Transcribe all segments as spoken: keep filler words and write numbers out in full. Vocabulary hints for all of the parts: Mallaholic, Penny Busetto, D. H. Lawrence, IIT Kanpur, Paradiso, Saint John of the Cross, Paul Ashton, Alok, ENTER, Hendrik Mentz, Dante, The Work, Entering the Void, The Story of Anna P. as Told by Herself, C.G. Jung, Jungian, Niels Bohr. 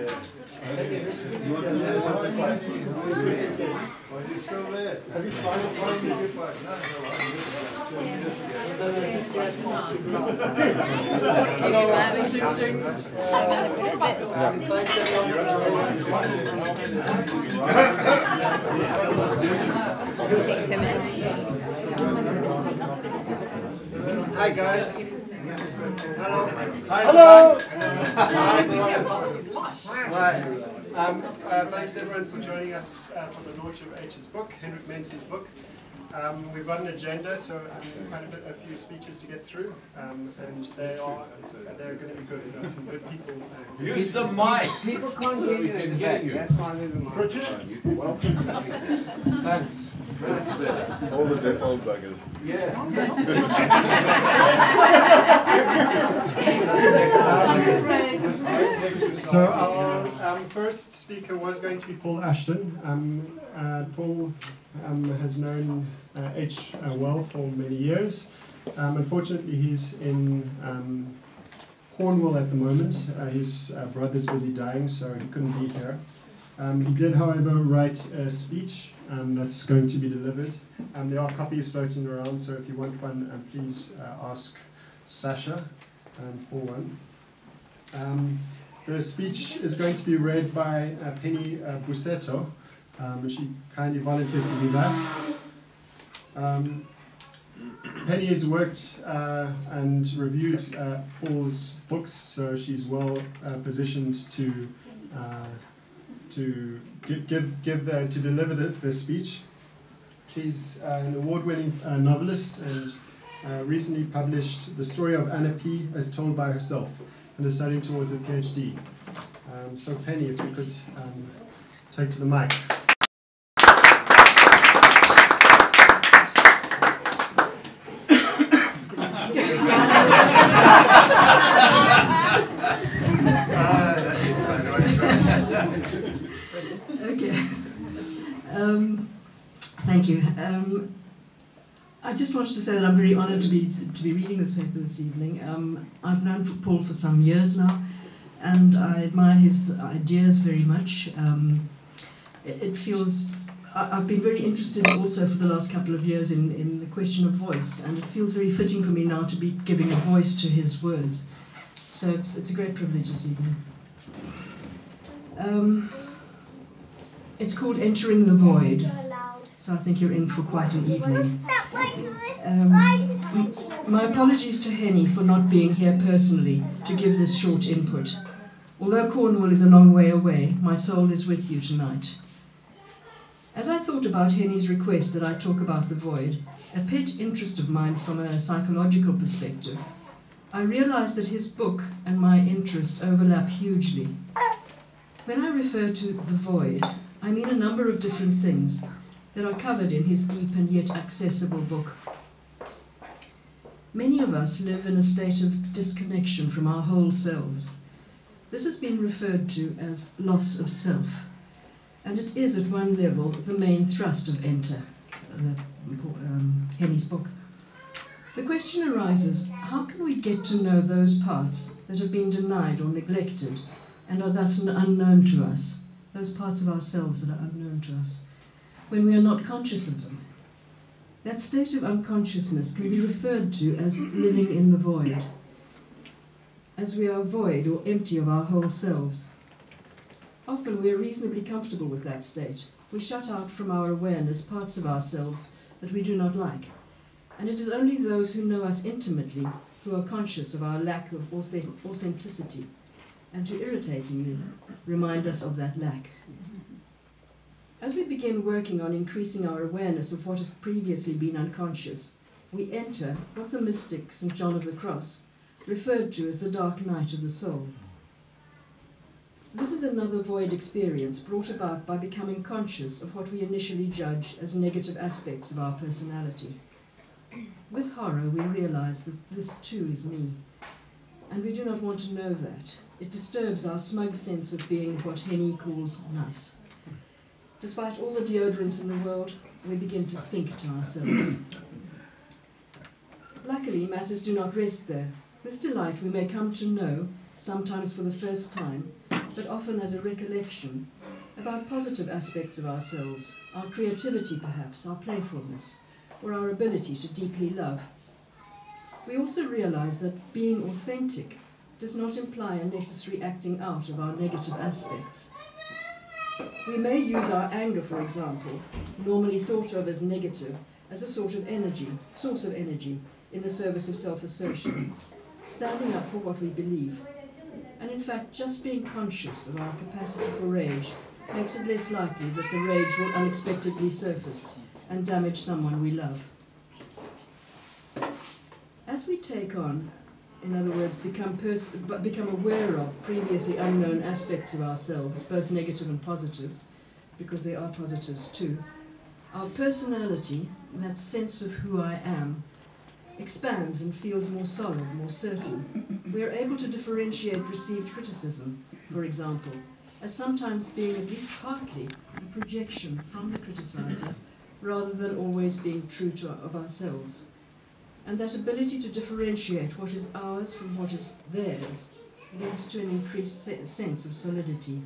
Hi guys. Hello. Hi. Hello. Hi. Um, uh, thanks everyone for joining us uh, for the launch of H's book, Hendrik Mentz's book. Um, we've got an agenda, so um, quite a, bit, a few speeches to get through, um, and they are uh, they're going to be good. We've got some good people. Uh, Use the mic. People can't so hear you. Can hear you. That's why there's a mic. Project. Welcome. Thanks. All the dead old buggers. Yeah. So our um, first speaker was going to be Paul Ashton. Um, uh, Paul. Um, has known uh, H uh, well for many years. Um, unfortunately, he's in um, Cornwall at the moment. Uh, his uh, brother's busy dying, so he couldn't be here. Um, he did, however, write a speech um, that's going to be delivered. Um, there are copies floating around, so if you want one, um, please uh, ask Sasha um, for one. Um, the speech is going to be read by uh, Penny uh, Busetto. Um, and she kindly volunteered to do that. Um, Penny has worked uh, and reviewed uh, Paul's books, so she's well uh, positioned to uh, to give give give the, to deliver the, the speech. She's uh, an award-winning uh, novelist and uh, recently published *The Story of Anna P. as Told by Herself* and is studying towards a PhD. Um, so, Penny, if you could um, take to the mic. Okay. Um, thank you. Um, I just wanted to say that I'm very honoured to be to, to be reading this paper this evening. Um, I've known Paul for some years now, and I admire his ideas very much. Um, it, it feels I, I've been very interested also for the last couple of years in in the question of voice, and it feels very fitting for me now to be giving a voice to his words. So it's it's a great privilege this evening. Um, it's called Entering the Void, so I think you're in for quite an evening. Um, my apologies to Henny for not being here personally to give this short input. Although Cornwall is a long way away, my soul is with you tonight. As I thought about Henny's request that I talk about the void, a pet interest of mine from a psychological perspective, I realised that his book and my interest overlap hugely. When I refer to the void, I mean a number of different things that are covered in his deep and yet accessible book. Many of us live in a state of disconnection from our whole selves. This has been referred to as loss of self, and it is at one level the main thrust of ENTER, um, Henny's book. The question arises, how can we get to know those parts that have been denied or neglected and are thus unknown to us, those parts of ourselves that are unknown to us, when we are not conscious of them? That state of unconsciousness can be referred to as living in the void, as we are void or empty of our whole selves. Often we are reasonably comfortable with that state. We shut out from our awareness parts of ourselves that we do not like, and it is only those who know us intimately who are conscious of our lack of authenticity, and who irritatingly remind us of that lack. As we begin working on increasing our awareness of what has previously been unconscious, we enter what the mystic Saint John of the Cross referred to as the dark night of the soul. This is another void experience brought about by becoming conscious of what we initially judge as negative aspects of our personality. With horror, we realize that this too is me, and we do not want to know that. It disturbs our smug sense of being what Henny calls nice. Despite all the deodorants in the world, we begin to stink to ourselves. Luckily, matters do not rest there. With delight, we may come to know, sometimes for the first time, but often as a recollection, about positive aspects of ourselves, our creativity perhaps, our playfulness, or our ability to deeply love. We also realize that being authentic does not imply a necessary acting out of our negative aspects. We may use our anger, for example, normally thought of as negative, as a sort of energy, source of energy, in the service of self-assertion, standing up for what we believe. And in fact, just being conscious of our capacity for rage makes it less likely that the rage will unexpectedly surface and damage someone we love. As we take on, in other words, become, pers become aware of previously unknown aspects of ourselves, both negative and positive, because they are positives too, our personality, that sense of who I am, expands and feels more solid, more certain. We are able to differentiate received criticism, for example, as sometimes being at least partly a projection from the criticizer, rather than always being true to of ourselves. And that ability to differentiate what is ours from what is theirs leads to an increased se sense of solidity.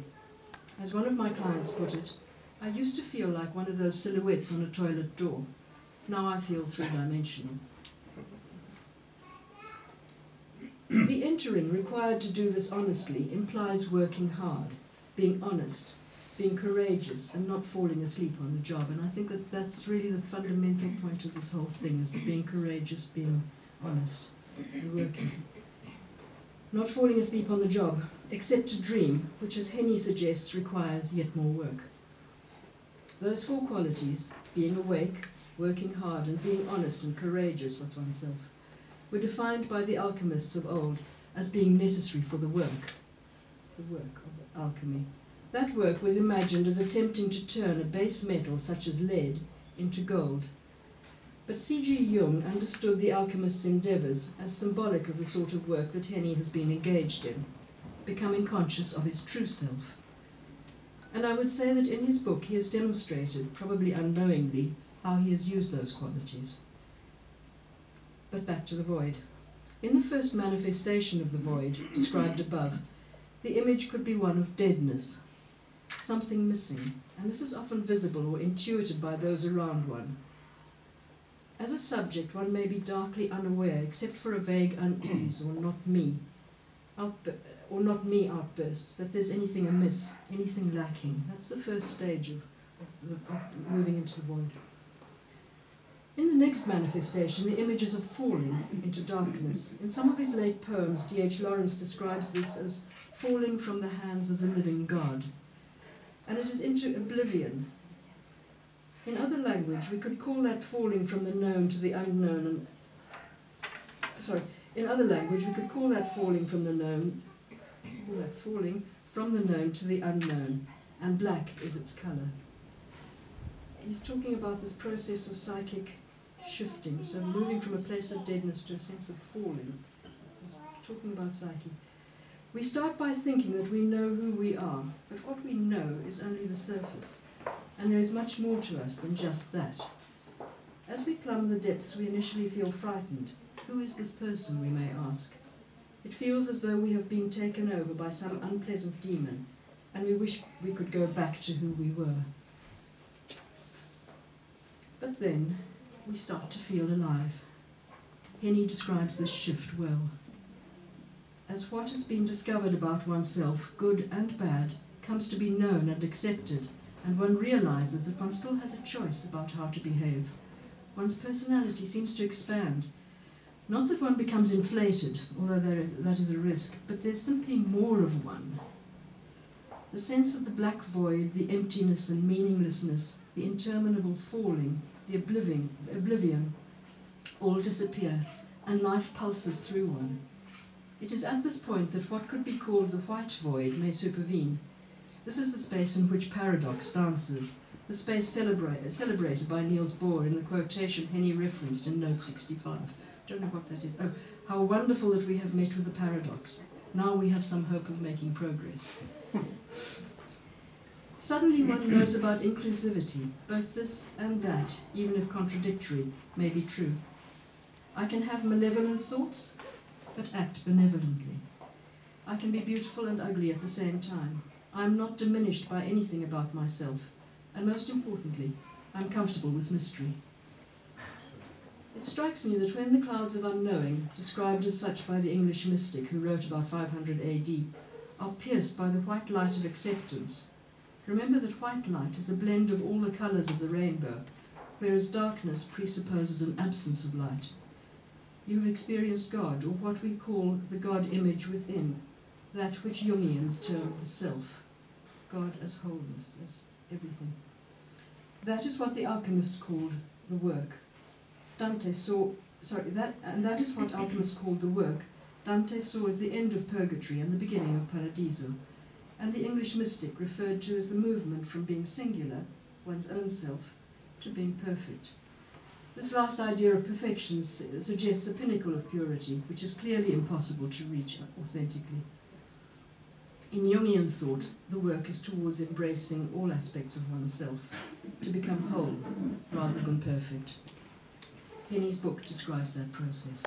As one of my clients put it, I used to feel like one of those silhouettes on a toilet door. Now I feel three-dimensional. The entering required to do this honestly implies working hard, being honest, being courageous, and not falling asleep on the job. And I think that that's really the fundamental point of this whole thing, is that being courageous, being honest, and working. Not falling asleep on the job, except to dream, which, as Henny suggests, requires yet more work. Those four qualities, being awake, working hard, and being honest and courageous with oneself, were defined by the alchemists of old as being necessary for the work, the work of alchemy. That work was imagined as attempting to turn a base metal such as lead into gold. But C G Jung understood the alchemist's endeavors as symbolic of the sort of work that Henny has been engaged in, becoming conscious of his true self. And I would say that in his book he has demonstrated, probably unknowingly, how he has used those qualities. But back to the void. In the first manifestation of the void, described above, the image could be one of deadness, something missing, and this is often visible or intuited by those around one. As a subject, one may be darkly unaware, except for a vague unease or not me, outb or not me outbursts, that there's anything amiss, anything lacking. That's the first stage of, the, of moving into the void. In the next manifestation, the images are falling into darkness. In some of his late poems, D H Lawrence describes this as falling from the hands of the living God. And it is into oblivion. In other language, we could call that falling from the known to the unknown. And, sorry, in other language, we could call that falling from the known, call that falling from the known to the unknown, and black is its color. He's talking about this process of psychic shifting, so moving from a place of deadness to a sense of falling. This is talking about psyche. We start by thinking that we know who we are, but what we know is only the surface, and there is much more to us than just that. As we plumb the depths, we initially feel frightened. Who is this person, we may ask? It feels as though we have been taken over by some unpleasant demon, and we wish we could go back to who we were. But then, we start to feel alive. Henny describes this shift well. As what has been discovered about oneself, good and bad, comes to be known and accepted, and one realizes that one still has a choice about how to behave, one's personality seems to expand. Not that one becomes inflated, although there is, that is a risk, but there's simply more of one. The sense of the black void, the emptiness and meaninglessness, the interminable falling, the oblivion, oblivion, all disappear, and life pulses through one. It is at this point that what could be called the white void may supervene. This is the space in which paradox dances, the space celebra celebrated by Niels Bohr in the quotation Henny referenced in note sixty-five. Don't know what that is. Oh, how wonderful that we have met with a paradox. Now we have some hope of making progress. Suddenly one knows about inclusivity. Both this and that, even if contradictory, may be true. I can have malevolent thoughts, but act benevolently. I can be beautiful and ugly at the same time. I am not diminished by anything about myself. And most importantly, I'm comfortable with mystery. It strikes me that when the clouds of unknowing, described as such by the English mystic who wrote about five hundred A D, are pierced by the white light of acceptance, remember that white light is a blend of all the colours of the rainbow, whereas darkness presupposes an absence of light. You have experienced God, or what we call the God image within, that which Jungians term the self, God as wholeness, as everything. That is what the alchemists called the work. Dante saw, sorry, that, and that is what alchemists called the work. Dante saw as the end of purgatory and the beginning of paradiso, and the English mystic referred to as the movement from being singular, one's own self, to being perfect. This last idea of perfection suggests a pinnacle of purity, which is clearly impossible to reach authentically. In Jungian thought, the work is towards embracing all aspects of oneself, to become whole rather than perfect. Penny's book describes that process.